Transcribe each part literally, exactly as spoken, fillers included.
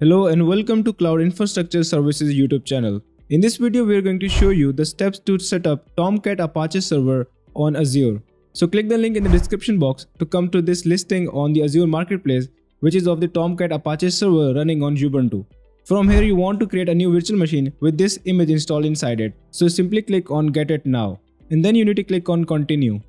Hello and welcome to Cloud Infrastructure Services YouTube channel. In this video, we are going to show you the steps to set up Tomcat Apache server on Azure. So click the link in the description box to come to this listing on the Azure Marketplace, which is of the Tomcat Apache server running on Ubuntu. From here, you want to create a new virtual machine with this image installed inside it. So simply click on Get It Now. And then you need to click on Continue.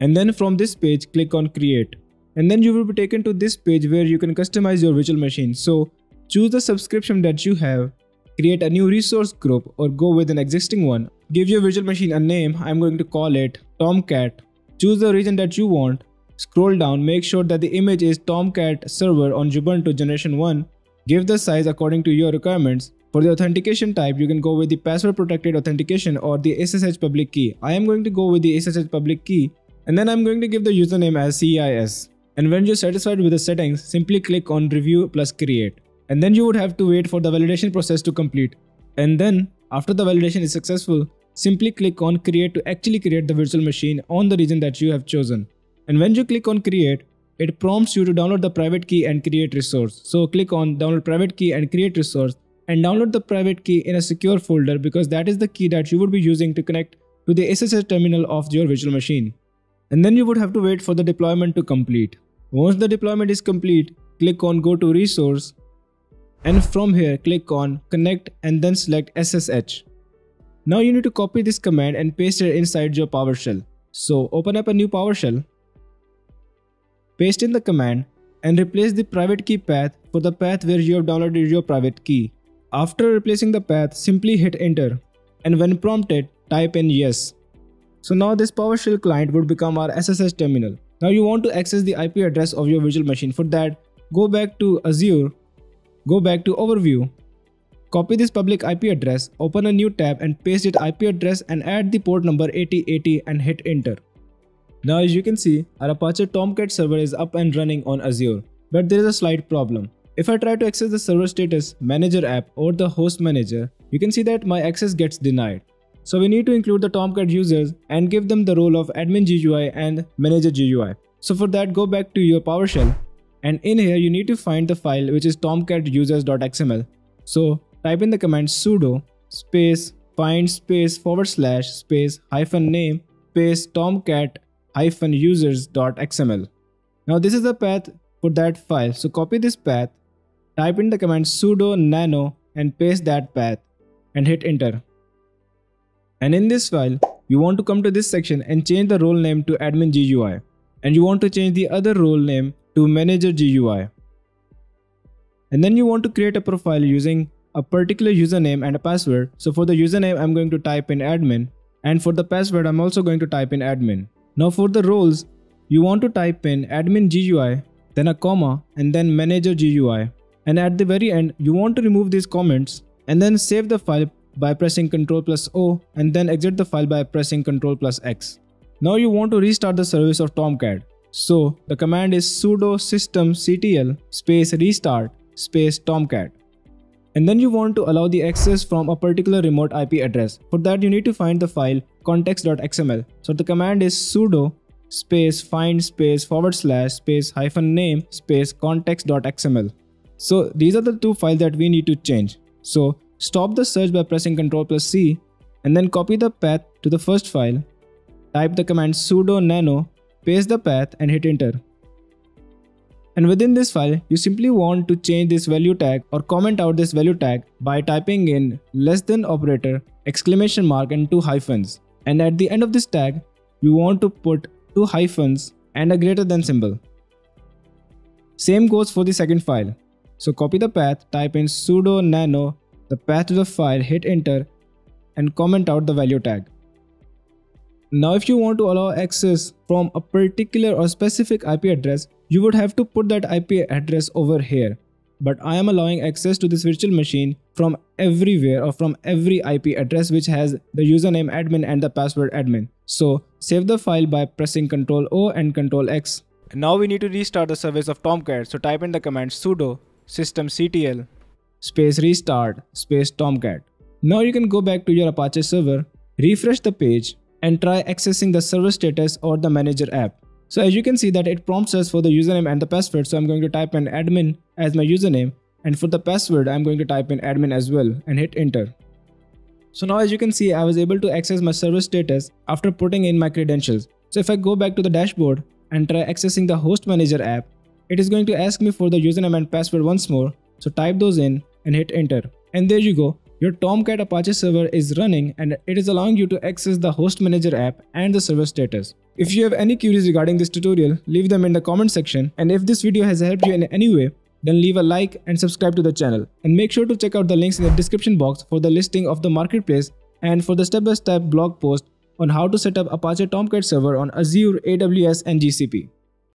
And then from this page, click on Create. And then you will be taken to this page where you can customize your virtual machine. So choose the subscription that you have, create a new resource group or go with an existing one. Give your virtual machine a name. I'm going to call it Tomcat. Choose the region that you want. Scroll down, make sure that the image is Tomcat server on Ubuntu generation one. Give the size according to your requirements. For the authentication type, you can go with the password protected authentication or the S S H public key. I am going to go with the S S H public key, and then I'm going to give the username as C I S. And when you're satisfied with the settings, simply click on Review plus Create. And then you would have to wait for the validation process to complete. And then after the validation is successful, simply click on Create to actually create the virtual machine on the region that you have chosen. And when you click on Create, it prompts you to download the private key and create resource. So click on Download Private Key and Create Resource and download the private key in a secure folder, because that is the key that you would be using to connect to the S S H terminal of your virtual machine. And then you would have to wait for the deployment to complete. Once the deployment is complete, click on Go to Resource, and from here click on Connect and then select S S H. Now you need to copy this command and paste it inside your PowerShell. So open up a new PowerShell. Paste in the command and replace the private key path for the path where you have downloaded your private key. After replacing the path, simply hit enter, and when prompted, type in yes. So now this PowerShell client would become our S S H terminal. Now you want to access the I P address of your virtual machine. For that, go back to Azure, go back to Overview, copy this public I P address, open a new tab and paste it I P address and add the port number eighty eighty and hit enter. Now as you can see, our Apache Tomcat server is up and running on Azure, but there is a slight problem. If I try to access the server status manager app or the host manager, you can see that my access gets denied. So we need to include the Tomcat users and give them the role of admin G U I and manager G U I. So for that, go back to your PowerShell, and in here you need to find the file which is tomcat users dot X M L. So type in the command sudo space find space forward slash space hyphen name space tomcat hyphen users.xml. Now this is the path for that file, so copy this path, type in the command sudo nano and paste that path and hit enter. And in this file, you want to come to this section and change the role name to admin G U I, and you want to change the other role name to manager G U I. And then you want to create a profile using a particular username and a password. So for the username, I'm going to type in admin, and for the password, I'm also going to type in admin. Now for the roles, you want to type in admin G U I, then a comma, and then manager G U I. And at the very end, you want to remove these comments and then save the file by pressing control plus O and then exit the file by pressing control plus X. Now you want to restart the service of Tomcat. So the command is sudo systemctl space restart space tomcat. And then you want to allow the access from a particular remote I P address. For that, you need to find the file context.xml. So the command is sudo space find space forward slash space hyphen name space context.xml. So these are the two files that we need to change. So stop the search by pressing control plus C and then copy the path to the first file. Type the command sudo nano, paste the path and hit enter. And within this file, you simply want to change this value tag or comment out this value tag by typing in less than operator, exclamation mark and two hyphens. And at the end of this tag, you want to put two hyphens and a greater than symbol. Same goes for the second file. So copy the path, type in sudo nano, the path to the file, hit enter and comment out the value tag. Now if you want to allow access from a particular or specific I P address, you would have to put that I P address over here. But I am allowing access to this virtual machine from everywhere or from every I P address which has the username admin and the password admin. So save the file by pressing control O and control X. Now we need to restart the service of Tomcat. So type in the command sudo systemctl space restart space tomcat. Now you can go back to your Apache server, refresh the page, and try accessing the service status or the manager app. So as you can see that it prompts us for the username and the password. So I'm going to type in admin as my username, and for the password I'm going to type in admin as well and hit enter. So now as you can see, I was able to access my service status after putting in my credentials. So if I go back to the dashboard and try accessing the host manager app, it is going to ask me for the username and password once more. So type those in and hit enter. And there you go. Your Tomcat Apache server is running and it is allowing you to access the host manager app and the server status. If you have any queries regarding this tutorial, leave them in the comment section. And if this video has helped you in any way, then leave a like and subscribe to the channel. And make sure to check out the links in the description box for the listing of the marketplace and for the step-by-step blog post on how to set up Apache Tomcat server on Azure, A W S and G C P.